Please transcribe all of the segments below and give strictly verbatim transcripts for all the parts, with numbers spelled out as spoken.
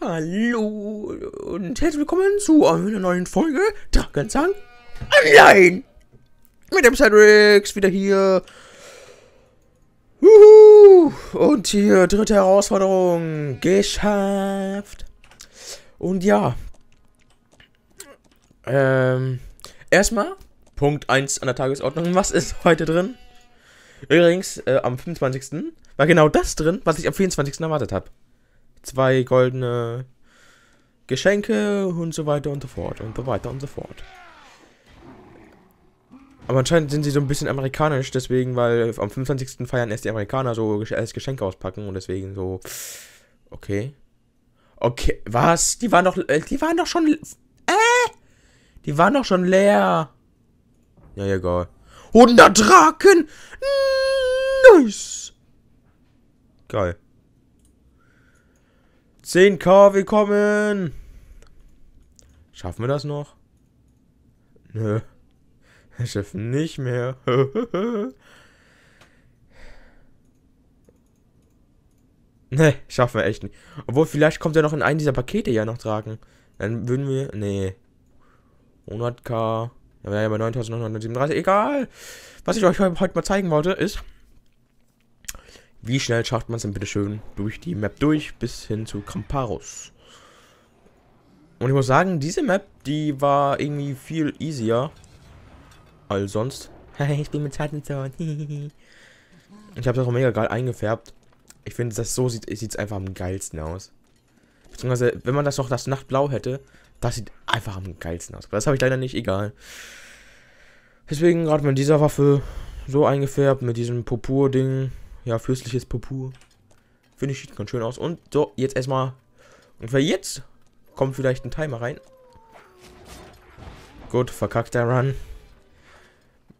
Hallo und herzlich willkommen zu einer neuen Folge Drakensang Online. Mit dem Cedric wieder hier. Juhu. Und hier dritte Herausforderung geschafft. Und ja. Ähm, erstmal Punkt eins an der Tagesordnung. Was ist heute drin? Übrigens, äh, am fünfundzwanzigsten war genau das drin, was ich am vierundzwanzigsten erwartet habe. Zwei goldene Geschenke und so weiter und so fort und so weiter und so fort. Aber anscheinend sind sie so ein bisschen amerikanisch, deswegen, weil am fünfundzwanzigsten feiern erst die Amerikaner so als Geschenke auspacken und deswegen so. Okay. Okay, was? Die waren doch, die waren doch schon, äh? Die waren doch schon leer. Ja, egal. hundert Draken! Nice! Geil. zehntausend, willkommen! Schaffen wir das noch? Nö. Wir schaffen nicht mehr. Ne, schaffen wir echt nicht. Obwohl, vielleicht kommt ja noch in einen dieser Pakete ja noch Draken. Dann würden wir... Nee. hunderttausend... Da wäre ja bei neuntausendneunhundertsiebenunddreißig. Egal. Was ich euch heute mal zeigen wollte, ist, wie schnell schafft man es denn bitte schön durch die Map durch bis hin zu Kramparus. Und ich muss sagen, diese Map, die war irgendwie viel easier als sonst. Ich bin mit Schattensohn. Ich habe das auch mega geil eingefärbt. Ich finde, das so sieht es einfach am geilsten aus. Beziehungsweise, wenn man das noch das Nachtblau hätte, das sieht einfach am geilsten aus. Aber das habe ich leider nicht, egal. Deswegen gerade mit dieser Waffe so eingefärbt, mit diesem Purpur-Ding. Ja, fürstliches Purpur. Finde ich, sieht ganz schön aus. Und so, jetzt erstmal. Und für jetzt kommt vielleicht ein Timer rein. Gut, verkackter Run.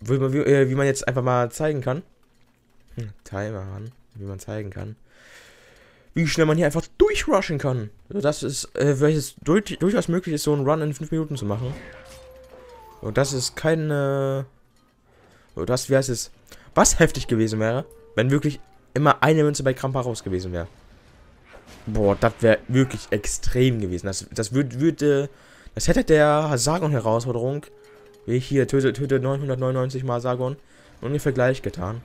Wie, wie, äh, wie man jetzt einfach mal zeigen kann. Hm, Timer Run. Wie man zeigen kann. Wie schnell man hier einfach durchrushen kann. Also das ist, äh, welches durch, durchaus möglich ist, so einen Run in fünf Minuten zu machen. Und das ist keine... Äh, das, wie heißt es? Was heftig gewesen wäre, wenn wirklich immer eine Münze bei Kramparus gewesen wäre. Boah, das wäre wirklich extrem gewesen. Das, das würde... Würd, äh, das hätte der Sargon-Herausforderung, wie ich hier töte, töte neunhundertneunundneunzig mal Sargon, ungefähr gleich getan.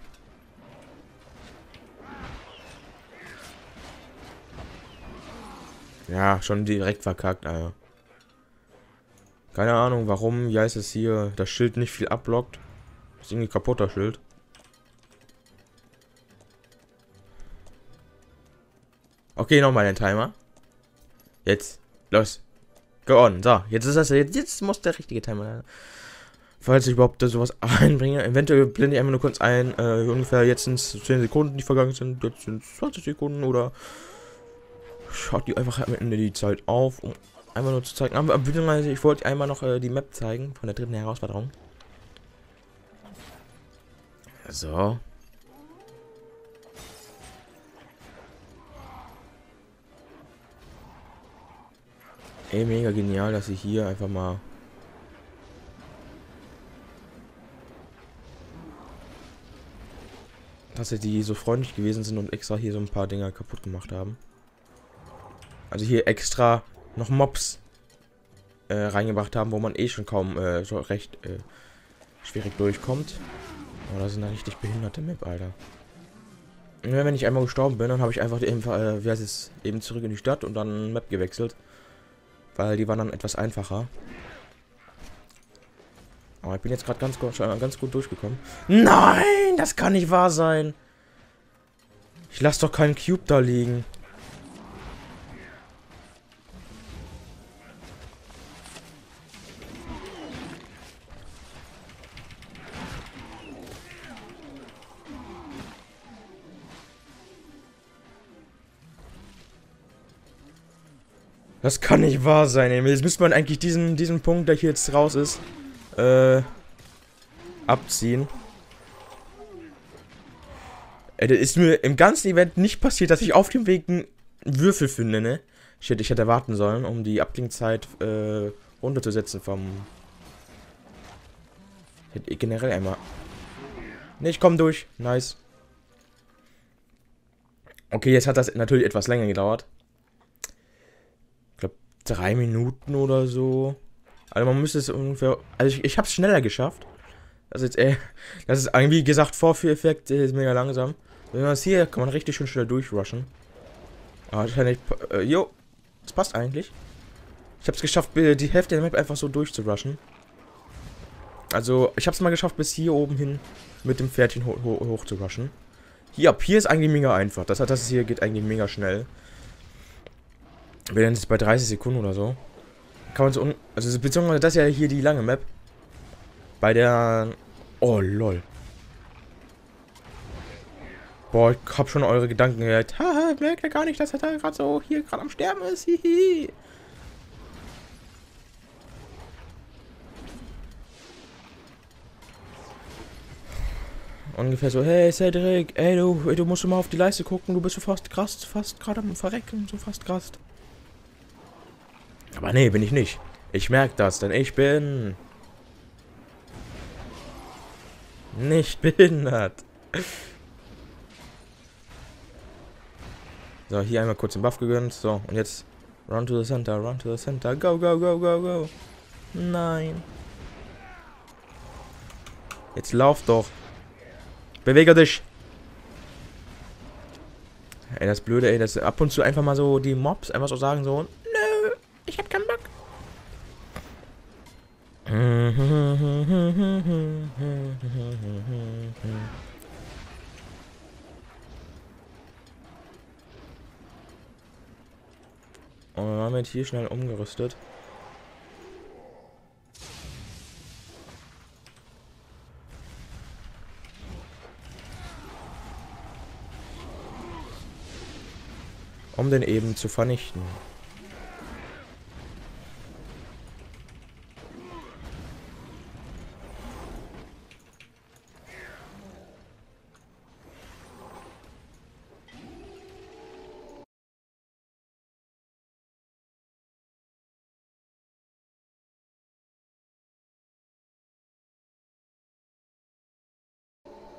Ja, schon direkt verkackt, Alter. Keine Ahnung, warum, wie heißt es hier, das Schild nicht viel abblockt. Das ist irgendwie kaputt, das Schild. Okay, nochmal den Timer. Jetzt, los. Go on, so, jetzt ist das, jetzt, jetzt muss der richtige Timer. Falls ich überhaupt da sowas einbringe, eventuell blende ich einfach nur kurz ein, äh, ungefähr jetzt sind es zehn Sekunden, die vergangen sind, jetzt sind es zwanzig Sekunden oder... Schaut die einfach am Ende die Zeit auf, um einmal nur zu zeigen. Aber beziehungsweise ich wollte einmal noch äh, die Map zeigen von der dritten Herausforderung. So. Ey, mega genial, dass ich hier einfach mal... Dass die so freundlich gewesen sind und extra hier so ein paar Dinger kaputt gemacht haben. Also hier extra noch Mobs äh, reingebracht haben, wo man eh schon kaum äh, so recht äh, schwierig durchkommt. Oh, das ist eine richtig behinderte Map, Alter. Ja, wenn ich einmal gestorben bin, dann habe ich einfach eben, äh, wie heißt es, eben zurück in die Stadt und dann Map gewechselt. Weil die waren dann etwas einfacher. Aber ich bin jetzt gerade ganz, ganz gut durchgekommen. Nein, das kann nicht wahr sein. Ich lasse doch keinen Cube da liegen. Das kann nicht wahr sein. Jetzt müsste man eigentlich diesen, diesen Punkt, der hier jetzt raus ist, äh, abziehen. Ey, das ist mir im ganzen Event nicht passiert, dass ich auf dem Weg einen Würfel finde, ne? Shit, ich hätte warten sollen, um die Abklingzeit äh, runterzusetzen vom... Ich generell einmal... Ne, ich komm durch. Nice. Okay, jetzt hat das natürlich etwas länger gedauert. drei Minuten oder so. Also man müsste es ungefähr... Also ich, ich habe es schneller geschafft. Das ist, äh, das ist irgendwie gesagt, Vorführeffekt ist mega langsam. Wenn man es hier, kann man richtig schön schnell durchrushen. Aber wahrscheinlich... Äh, jo, das passt eigentlich. Ich habe es geschafft, die Hälfte der Map einfach so durchzurushen. Also, ich habe es mal geschafft, bis hier oben hin mit dem Pferdchen ho ho hoch zu rushen. Hier, ab hier ist eigentlich mega einfach. Das, das hier geht eigentlich mega schnell. Wir sind jetzt bei dreißig Sekunden oder so. Kann man so... Also, beziehungsweise das ist ja hier die lange Map. Bei der... Oh, lol. Boah, ich hab schon eure Gedanken gehört. Haha, ich merke gar nicht, dass er da gerade so hier gerade am Sterben ist. Hihi. Ungefähr so, hey Cedric, ey du, ey, du musst mal auf die Leiste gucken, du bist so fast krass, fast gerade am Verrecken, so fast krass. Aber nee, bin ich nicht. Ich merke das, denn ich bin... nicht behindert. So, hier einmal kurz den Buff gegönnt, so, und jetzt run to the center, run to the center, go, go, go, go, go. Nein. Jetzt lauf doch. Bewege dich! Ey, das Blöde, ey, dass ab und zu einfach mal so die Mobs einfach so sagen, so, nö, ich hab keinen Bock. Und wir haben jetzt hier schnell umgerüstet. Um den eben zu vernichten.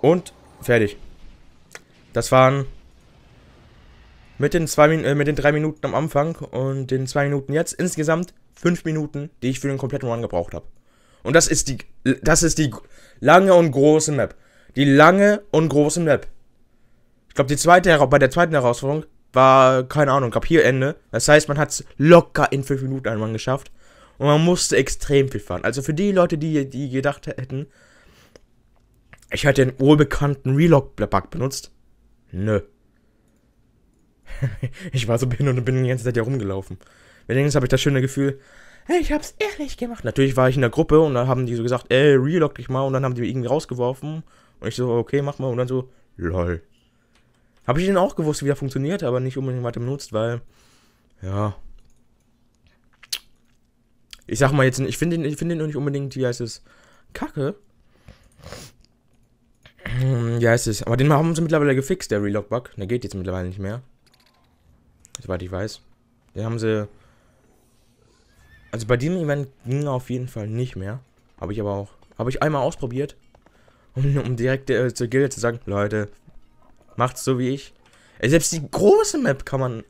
Und fertig. Das waren... Mit den, zwei, äh, mit den drei Minuten am Anfang und den zwei Minuten jetzt. Insgesamt fünf Minuten, die ich für den kompletten Run gebraucht habe. Und das ist die das ist die lange und große Map. Die lange und große Map. Ich glaube, die zweite bei der zweiten Herausforderung war, keine Ahnung, gab hier Ende. Das heißt, man hat es locker in fünf Minuten einmal geschafft. Und man musste extrem viel fahren. Also für die Leute, die, die gedacht hätten, ich hätte den wohlbekannten Relog-Bug benutzt. Nö. Ich war so behindert und bin die ganze Zeit hier rumgelaufen. Wenigstens habe ich das schöne Gefühl, hey, ich hab's ehrlich gemacht. Natürlich war ich in der Gruppe und dann haben die so gesagt, ey, relog dich mal. Und dann haben die mich irgendwie rausgeworfen. Und ich so, okay, mach mal. Und dann so, lol. Habe ich denn auch gewusst, wie das funktioniert, aber nicht unbedingt weiter benutzt, weil, ja. Ich sag mal jetzt, ich finde den, find den nicht unbedingt, wie heißt es, kacke. Ja, heißt es. Aber den haben sie mittlerweile gefixt, der Relog-Bug. Der geht jetzt mittlerweile nicht mehr. Soweit ich weiß. Den haben sie... Also bei dem Event ging er auf jeden Fall nicht mehr. Habe ich aber auch... Habe ich einmal ausprobiert. Um, um direkt äh, zur Gilde zu sagen, Leute, macht's so wie ich. Ey, selbst die große Map kann man...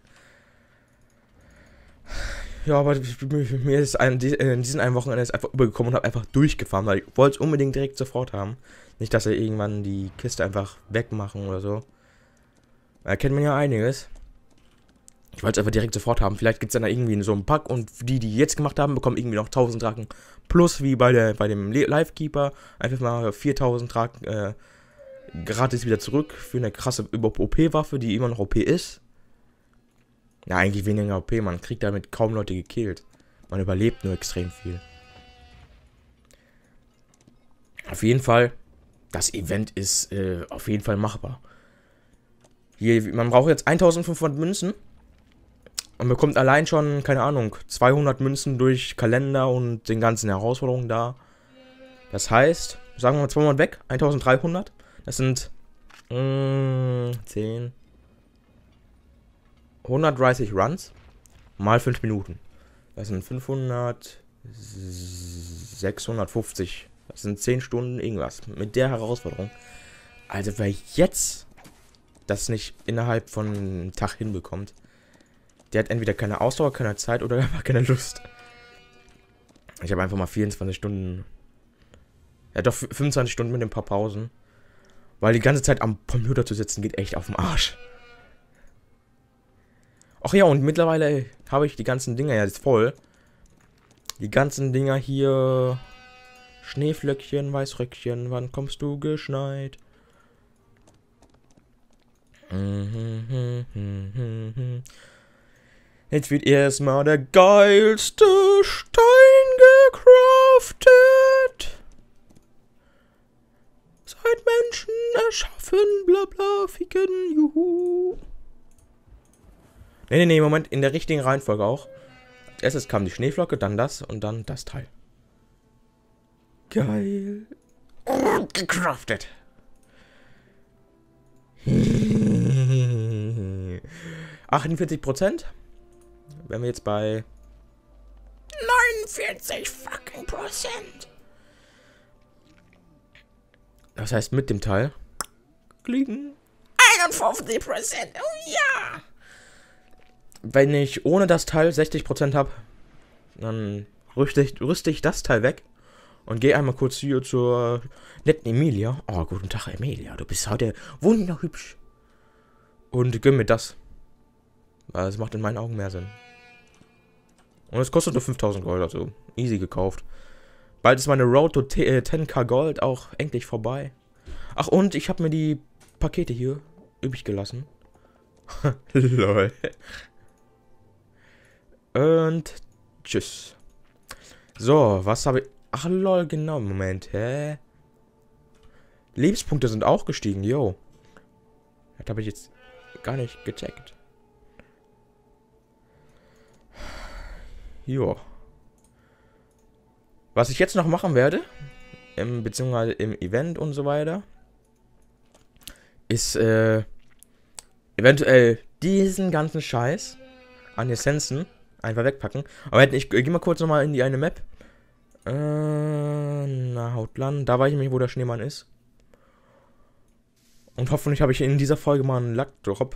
Ja, aber mir ist ein, in diesen einen Wochenende ist einfach übergekommen und habe einfach durchgefahren, weil ich wollte es unbedingt direkt sofort haben. Nicht, dass er irgendwann die Kiste einfach wegmachen oder so. Da kennt man ja einiges. Ich wollte es einfach direkt sofort haben. Vielleicht gibt es dann da irgendwie so einen Pack und die, die jetzt gemacht haben, bekommen irgendwie noch tausend Drachen. Plus, wie bei, der, bei dem Lifekeeper, einfach mal viertausend Drachen äh, gratis wieder zurück für eine krasse O P-Waffe, die immer noch O P ist. Na, eigentlich weniger O P, man kriegt damit kaum Leute gekillt. Man überlebt nur extrem viel. Auf jeden Fall, das Event ist äh, auf jeden Fall machbar. Hier, man braucht jetzt eintausendfünfhundert Münzen. Man bekommt allein schon, keine Ahnung, zweihundert Münzen durch Kalender und den ganzen Herausforderungen da. Das heißt, sagen wir mal zweihundert weg, eintausenddreihundert. Das sind mm, zehn, hundertdreißig Runs mal fünf Minuten. Das sind fünfhundert, sechshundertfünfzig. Das sind zehn Stunden irgendwas mit der Herausforderung. Also wer jetzt das nicht innerhalb von einem Tag hinbekommt, Der hat entweder keine Ausdauer, keine Zeit oder einfach keine Lust. Ich habe einfach mal vierundzwanzig Stunden... Ja doch, fünfundzwanzig Stunden mit ein paar Pausen. Weil die ganze Zeit am Computer zu sitzen geht echt auf den Arsch. Ach ja, und mittlerweile habe ich die ganzen Dinger ja jetzt voll. Die ganzen Dinger hier... Schneeflöckchen, Weißröckchen, wann kommst du geschneit? Jetzt wird erstmal der geilste Stein gecraftet. Seit Menschen erschaffen, bla bla, ficken, juhu. Ne, ne, ne, Moment, in der richtigen Reihenfolge auch. Als erstes kam die Schneeflocke, dann das und dann das Teil. Geil. Oh, gecraftet. achtundvierzig Prozent. Wären wir jetzt bei neunundvierzig fucking Prozent. Das heißt mit dem Teil. Klicken. einundfünfzig Prozent. Oh ja. Wenn ich ohne das Teil sechzig Prozent habe, dann rüste ich, rüste ich das Teil weg. Und gehe einmal kurz hier zur netten Emilia. Oh, guten Tag, Emilia. Du bist heute wunderhübsch. Und gönn mir das. Weil es macht in meinen Augen mehr Sinn. Und es kostet nur fünftausend Gold, also easy gekauft. Bald ist meine Road to ten K Gold auch endlich vorbei. Ach, und ich habe mir die Pakete hier übrig gelassen. Lol. Und tschüss. So, was habe ich... Ach lol, genau, Moment, hä? Lebenspunkte sind auch gestiegen, yo. Das habe ich jetzt gar nicht gecheckt. Jo. Was ich jetzt noch machen werde, im, beziehungsweise im Event und so weiter, ist äh, eventuell diesen ganzen Scheiß an Essenzen einfach wegpacken. Aber ich, ich gehe mal kurz nochmal in die eine Map. Äh, na, Hautland. Da weiß ich nicht, wo der Schneemann ist. Und hoffentlich habe ich in dieser Folge mal einen Lackdrop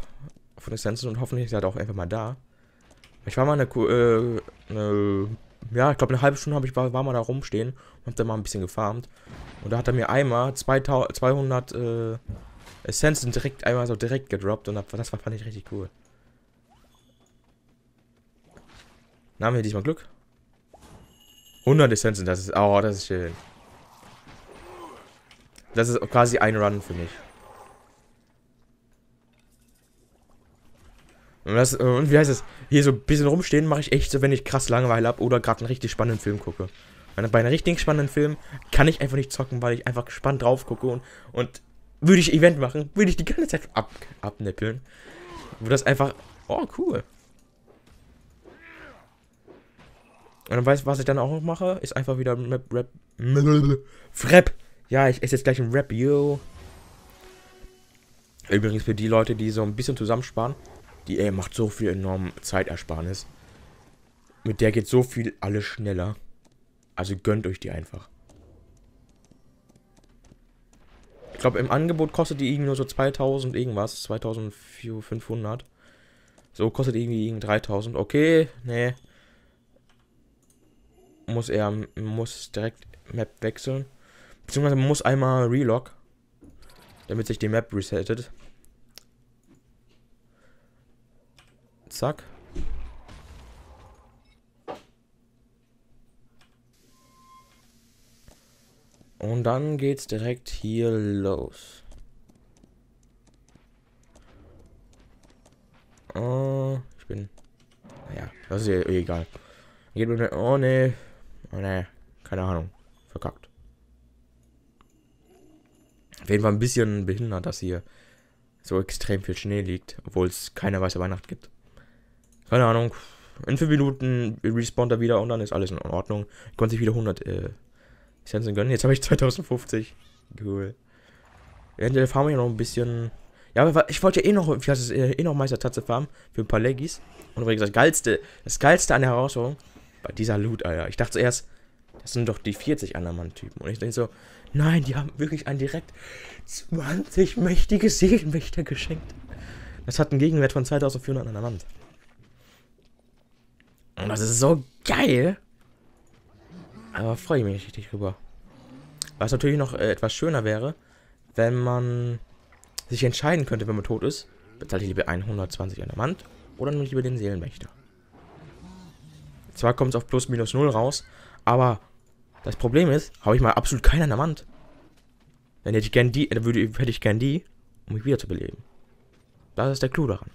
von Essenzen und hoffentlich ist er auch einfach mal da. Ich war mal eine, äh, eine ja, ich glaube eine halbe Stunde habe ich war, war mal da rumstehen und habe da mal ein bisschen gefarmt. Und da hat er mir einmal zweihundert äh, Essenzen direkt einmal so direkt gedroppt und hab, das war, fand ich richtig cool. Na, haben wir diesmal Glück. hundert Essenzen, das ist... Oh, das ist schön. Das ist quasi ein Run für mich. Und, das, und wie heißt es? Hier so ein bisschen rumstehen mache ich echt so, wenn ich krass Langeweile habe oder gerade einen richtig spannenden Film gucke. Bei einem richtig spannenden Film kann ich einfach nicht zocken, weil ich einfach gespannt drauf gucke und, und würde ich Event machen, würde ich die ganze Zeit ab, abnippeln. Wo das einfach... Oh, cool. Und dann weißt du, was ich dann auch noch mache? Ist einfach wieder Rap, Rap, Rap. Ja, ich esse jetzt gleich ein Rap, yo. Übrigens für die Leute, die so ein bisschen zusammensparen, die ey, macht so viel enorm Zeitersparnis. Mit der geht so viel alles schneller. Also gönnt euch die einfach. Ich glaube, im Angebot kostet die irgendwie nur so zweitausend irgendwas, zweitausendfünfhundert. So kostet irgendwie dreitausend. Okay, nee. Muss er, muss direkt Map wechseln. Beziehungsweise muss einmal relog, damit sich die Map resettet. Zack. Und dann geht's direkt hier los. Oh, ich bin... Naja, das ist ja egal. Geht mit mir... Oh, nee. Oh ne, keine Ahnung. Verkackt. Auf jeden Fall ein bisschen behindert, dass hier so extrem viel Schnee liegt, obwohl es keine weiße Weihnacht gibt. Keine Ahnung. In fünf Minuten respawnt er wieder und dann ist alles in Ordnung. Ich konnte sich wieder hundert äh, Essenzen gönnen. Jetzt habe ich zweitausendfünfzig. Cool. Eventuell farmen wir noch ein bisschen... Ja, aber ich wollte ja eh noch, wie heißt es, eh noch Meister Tatze farmen für ein paar Leggies. Und übrigens das Geilste, das Geilste an der Herausforderung... Bei dieser Loot, Alter. Ich dachte zuerst, das sind doch die vierzig Andermant-Typen. Und ich denke so, nein, die haben wirklich einen direkt zwanzig mächtige Seelenwächter geschenkt. Das hat einen Gegenwert von zweitausendvierhundert Andermant. Das ist so geil. Aber freue ich mich richtig drüber. Was natürlich noch äh, etwas schöner wäre, wenn man sich entscheiden könnte, wenn man tot ist, bezahle ich lieber hundertzwanzig Andermant oder nur lieber den Seelenwächter. Zwar kommt es auf plus minus null raus, aber das Problem ist, habe ich mal absolut keinen Andermant. Dann hätte ich gern die, äh, würde, hätte ich gern die, um mich wieder zu beleben. Das ist der Clou daran.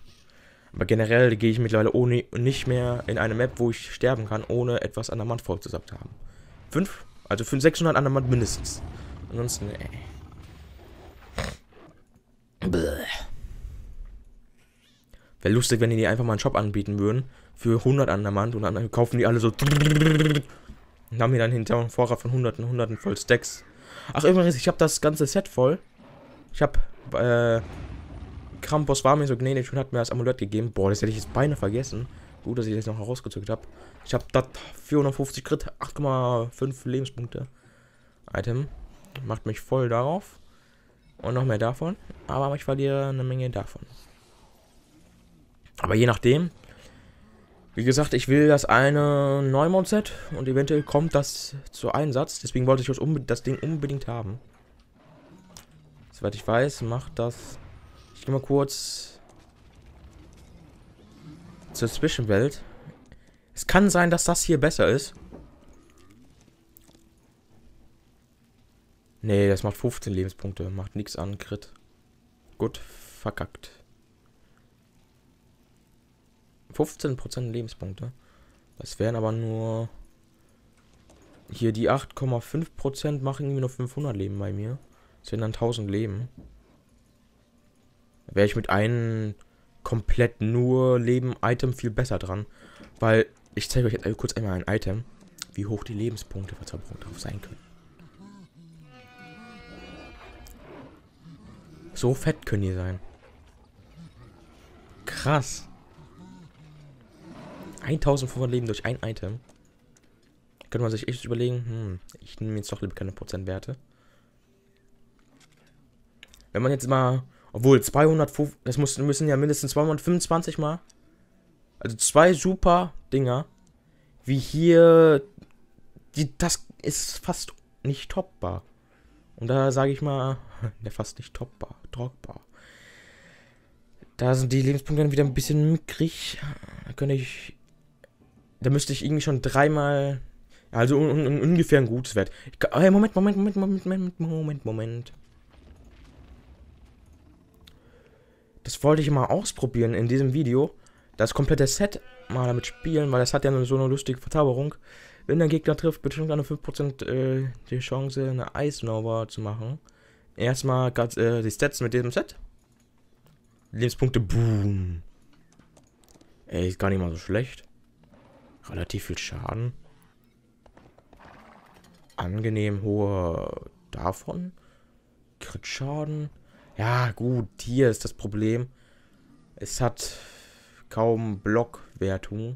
Aber generell gehe ich mittlerweile ohne, nicht mehr in eine Map, wo ich sterben kann, ohne etwas Andermant vollgesappt zu haben. Fünf, also fünfhundert, sechshundert Andermant mindestens. Ansonsten, ey. Wäre lustig, wenn die dir einfach mal einen Shop anbieten würden für hundert Andermant und dann kaufen die alle so und haben hier dann hinterher einen Vorrat von hunderten, hunderten voll Stacks. Ach übrigens, ich habe das ganze Set voll. Ich habe, äh, Kramparus war mir so gnädig und hat mir das Amulett gegeben. Boah, das hätte ich jetzt beinahe vergessen. Gut, dass ich das noch herausgezückt habe. Ich habe das vierhundertfünfzig Crit, acht Komma fünf Lebenspunkte. Item. Macht mich voll darauf. Und noch mehr davon. Aber ich verliere eine Menge davon. Aber je nachdem. Wie gesagt, ich will das eine Neumond-Set. Und eventuell kommt das zu Einsatz. Deswegen wollte ich das, das Ding unbedingt haben. Soweit ich weiß, macht das... Ich gehe mal kurz zur Zwischenwelt. Es kann sein, dass das hier besser ist. Nee, das macht fünfzehn Lebenspunkte. Macht nichts an Crit. Gut, verkackt. fünfzehn Prozent Lebenspunkte. Das wären aber nur... Hier die acht Komma fünf Prozent machen irgendwie nur fünfhundert Leben bei mir. Das wären dann tausend Leben. Wäre ich mit einem komplett nur Leben-Item viel besser dran. Weil, ich zeige euch jetzt kurz einmal ein Item, wie hoch die Lebenspunkte Verzauberung drauf sein können. So fett können die sein. Krass. eintausendfünfhundert Leben durch ein Item. Könnte man sich echt überlegen, hm, ich nehme jetzt doch lieber keine Prozentwerte. Wenn man jetzt mal... Obwohl, zweihundertfünf, das müssen, müssen ja mindestens zweihundertfünfundzwanzig mal. Also zwei super Dinger. Wie hier, die, das ist fast nicht topbar. Und da sage ich mal, ne, fast nicht topbar, trockbar. Da sind die Lebenspunkte dann wieder ein bisschen mickrig. Da könnte ich, da müsste ich irgendwie schon dreimal, also un, un, ungefähr ein gutes Wert. Ich kann, hey, Moment, Moment, Moment, Moment, Moment, Moment, Moment. Das wollte ich mal ausprobieren in diesem Video. Das komplette Set mal damit spielen, weil das hat ja so eine lustige Verzauberung. Wenn der Gegner trifft, bestimmt eine fünf Prozent äh, die Chance, eine Eisnova zu machen. Erstmal ganz, äh, die Stats mit diesem Set. Lebenspunkte, boom. Ey, ist gar nicht mal so schlecht. Relativ viel Schaden. Angenehm hoher davon. Crit-Schaden. Ja, gut, hier ist das Problem. Es hat kaum Blockwertung.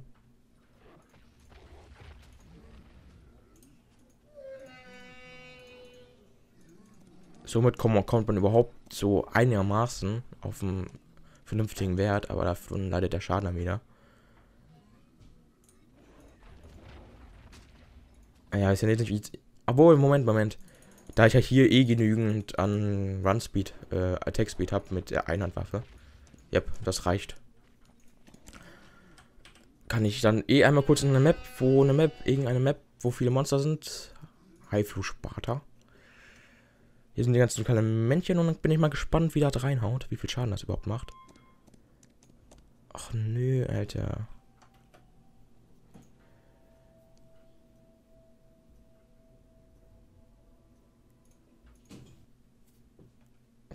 Somit kommt man, kommt man überhaupt so einigermaßen auf einen vernünftigen Wert, aber davon leidet der Schaden dann wieder. Naja, ist ja nicht... Obwohl, Moment, Moment. Da ich ja hier eh genügend an Run-Speed, äh, Attack-Speed habe mit der Einhandwaffe. Yep, das reicht. Kann ich dann eh einmal kurz in eine Map, wo eine Map, irgendeine Map, wo viele Monster sind. Haiflu Sparta. Hier sind die ganzen kleinen Männchen und dann bin ich mal gespannt, wie das reinhaut. Wie viel Schaden das überhaupt macht. Ach nö, Alter.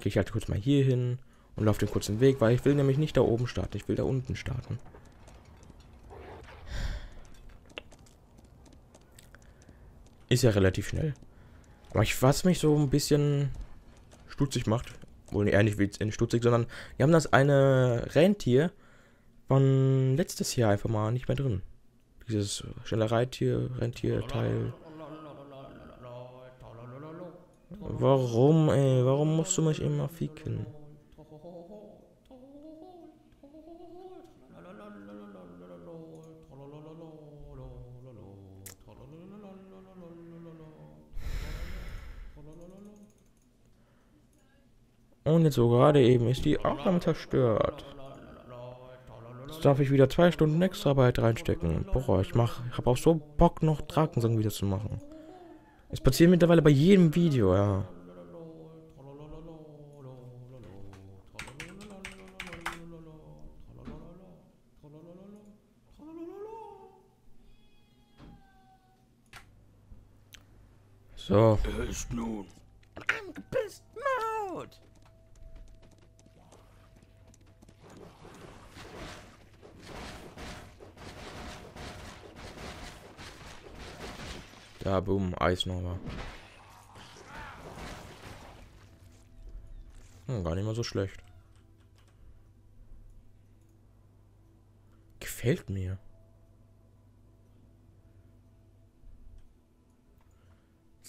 Gehe ich halt kurz mal hier hin und laufe den kurzen Weg, weil ich will nämlich nicht da oben starten, ich will da unten starten. Ist ja relativ schnell. Aber ich, was mich so ein bisschen stutzig macht, wohl eher nicht in stutzig, sondern wir haben das eine Rentier von letztes Jahr einfach mal nicht mehr drin. Dieses schnelle Reittier, Rentierteil. Warum, ey? Warum musst du mich immer ficken? Und jetzt so gerade eben ist die Aufnahme zerstört. Jetzt darf ich wieder zwei Stunden Extraarbeit reinstecken. Boah, ich mach, ich habe auch so Bock, noch Drakensang wieder zu machen. Es passiert mittlerweile bei jedem Video, ja. So. Er ist nun angepisst Maut. Da, boom, Eis nochmal. Hm, gar nicht mal so schlecht. Gefällt mir.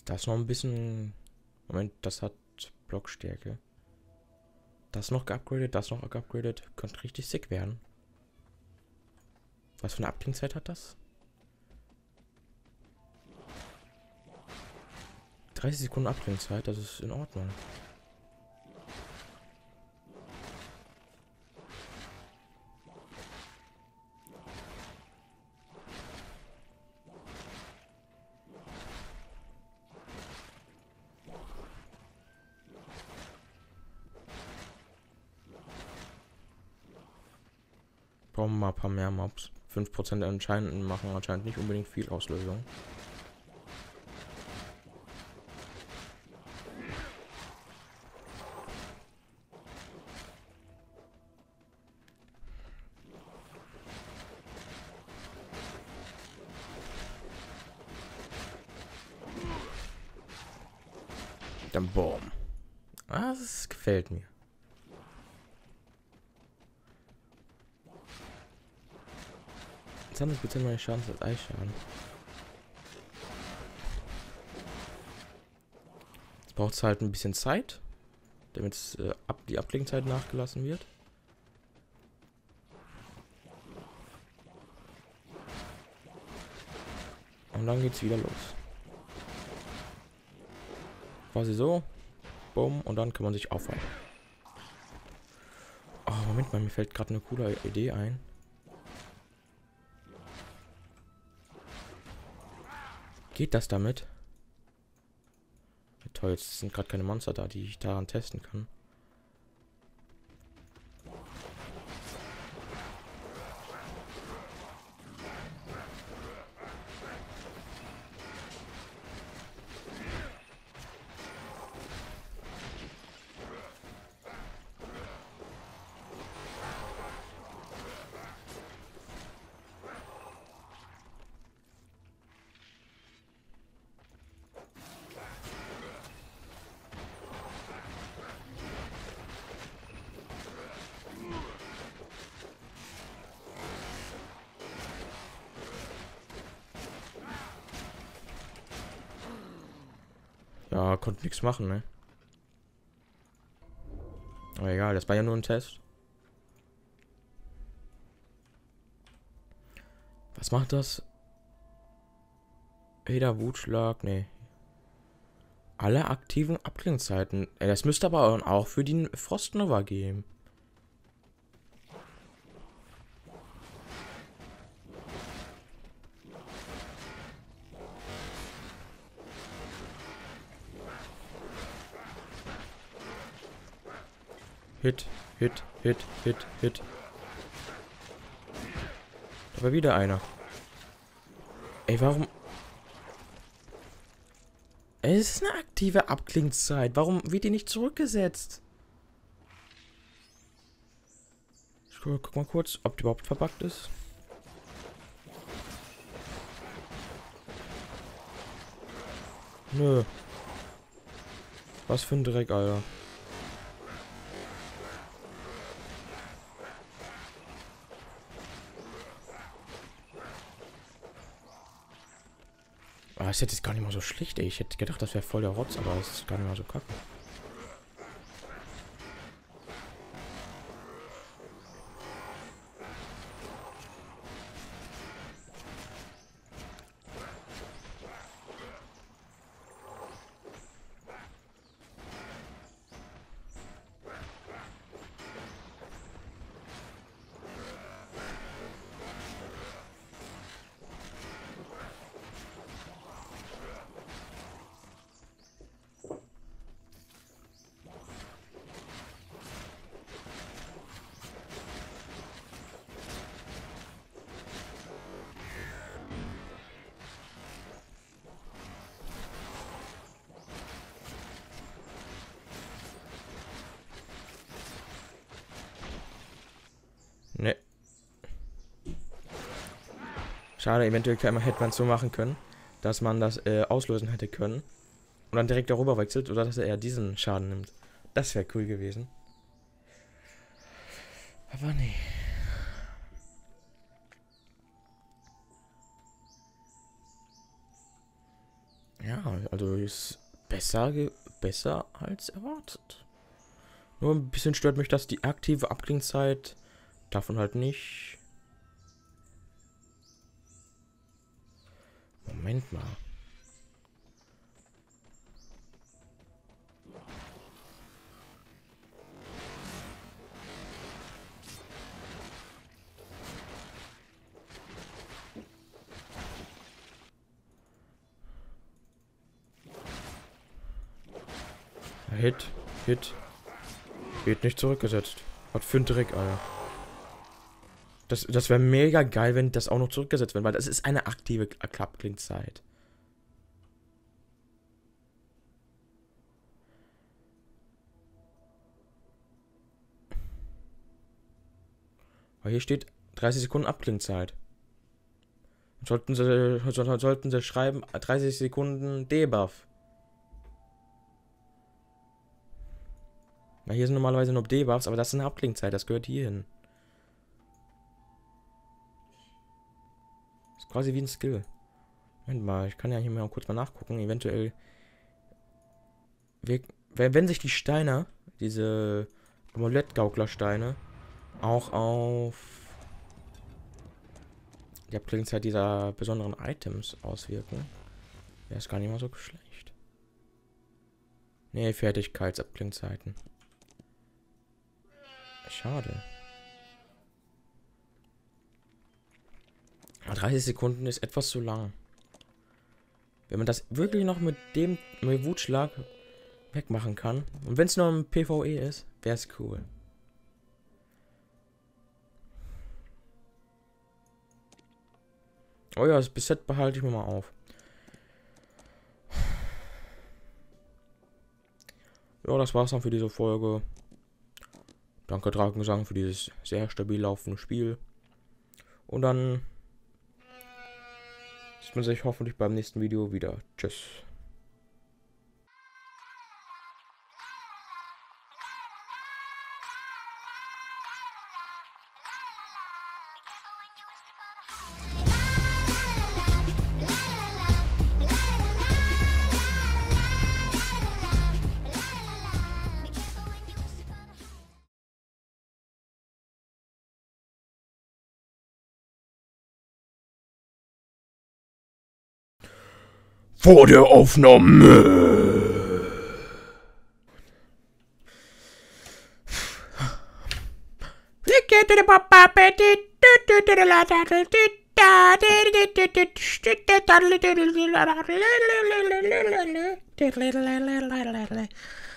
Das noch ein bisschen... Moment, das hat Blockstärke. Das noch geupgradet, das noch geupgradet. Könnte richtig sick werden. Was für eine Abklingzeit hat das? dreißig Sekunden Abklingzeit, das ist in Ordnung. Brauchen wir mal ein paar mehr Mobs. fünf Prozent anscheinend machen anscheinend nicht unbedingt viel Auslösung. Dann boom. Das gefällt mir. zwanzig Prozent meine Schaden als Eisschaden. Jetzt braucht es halt ein bisschen Zeit, damit äh, ab die Abklingzeit nachgelassen wird. Und dann geht's wieder los. Quasi so. Bumm. Und dann kann man sich aufhalten. Oh, Moment mal, mir fällt gerade eine coole Idee ein. Geht das damit? Ja, toll, jetzt sind gerade keine Monster da, die ich daran testen kann. Ja, konnte nichts machen, ne? Aber egal, das war ja nur ein Test. Was macht das? Jeder Wutschlag, ne. Alle aktiven Abklingzeiten. Ey, das müsste aber auch für den Frostnova geben. Hit, hit, hit, hit, hit. Da war wieder einer. Ey, warum... Es ist eine aktive Abklingzeit. Warum wird die nicht zurückgesetzt? Ich guck mal kurz, ob die überhaupt verpackt ist. Nö. Was für ein Dreck, Alter. Das ist jetzt gar nicht mal so schlicht, ey. Ich hätte gedacht, das wäre voll der Rotz, aber es ist gar nicht mal so kacke. Schade, eventuell hätte man es so machen können, dass man das äh, auslösen hätte können. Und dann direkt darüber wechselt, oder dass er eher diesen Schaden nimmt. Das wäre cool gewesen. Aber nee. Ja, also ist besser, besser als erwartet. Nur ein bisschen stört mich, dass die aktive Abklingzeit davon halt nicht... Moment mal. Hit, Hit. Wird nicht zurückgesetzt. Was für ein Dreck, Alter. Das, das wäre mega geil, wenn das auch noch zurückgesetzt wird, weil das ist eine aktive Abklingzeit. Aber hier steht dreißig Sekunden Abklingzeit. Sollten sie, sollten sie schreiben dreißig Sekunden Debuff. Na, hier sind normalerweise nur Debuffs, aber das ist eine Abklingzeit, das gehört hier hin. Ist quasi wie ein Skill. Moment mal, ich kann ja hier mal kurz mal nachgucken. Eventuell, wenn sich die Steine, diese Amulett-Gaukler-Steine, auch auf die Abklingzeit dieser besonderen Items auswirken, wäre es gar nicht mal so schlecht. Ne, Fertigkeitsabklingzeiten. Schade. dreißig Sekunden ist etwas zu lang. Wenn man das wirklich noch mit dem mit Wutschlag wegmachen kann. Und wenn es nur ein PvE ist, wäre es cool. Oh ja, das Besett behalte ich mir mal auf. Ja, das war's dann für diese Folge. Danke Drakensang für dieses sehr stabil laufende Spiel. Und dann sieht man sich hoffentlich beim nächsten Video wieder. Tschüss. Vor der Aufnahme.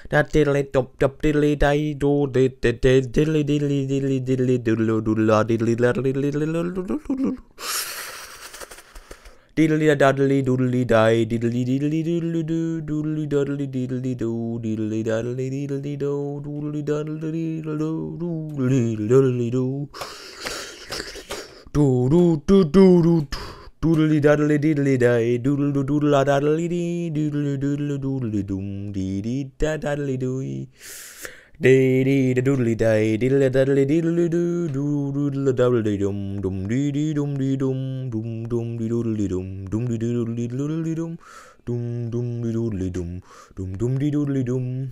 Diddly daddly doodly die, diddly diddly doodly do, doodly daddly diddly do, diddly daddly diddly do, doodly daddly do, doodly daddly do, do do do do do, doodly daddly diddly die, doodle do doodla daddly dee, doodle doodle doodly doom, dee dee da daddly doo. Dee dee da doodly die, diddle daddly diddly do, doodle daddly dum, dum dee dee dum dee dum, dum dum dee doodly dum, dum dee doodly doodly dum, dum dum dee doodly dum, dum dum dee doodly dum.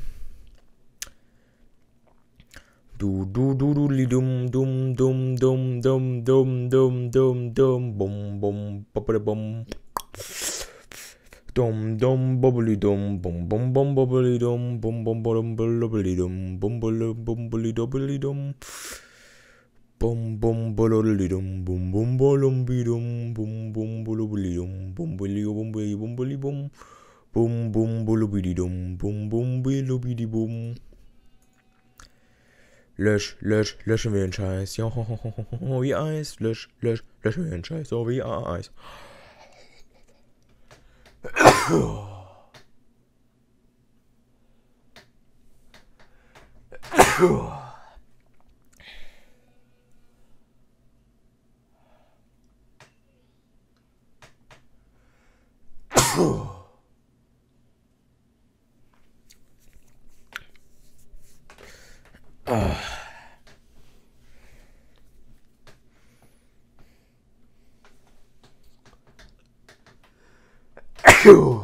Do do do doodly dum, dum dum dum dum dum dum dum dum, bum bum bum bum. Dum dum bubbly dum bum bum bum bubbly dum bum bum bum bubbly dum bum bum bubbly bubbly dum bum bum bubbly dum bum bum bubbly dum bum bum bubbly dum bum bubbly bubbly bubbly bum bum bum bubbly dum bum bum bubbly bum. Lösch, lösch, löschen wir den Scheiß, ja wie Eis, lösch, lösch, löschen wir den Scheiß, so wie Eis. Oh. Phew.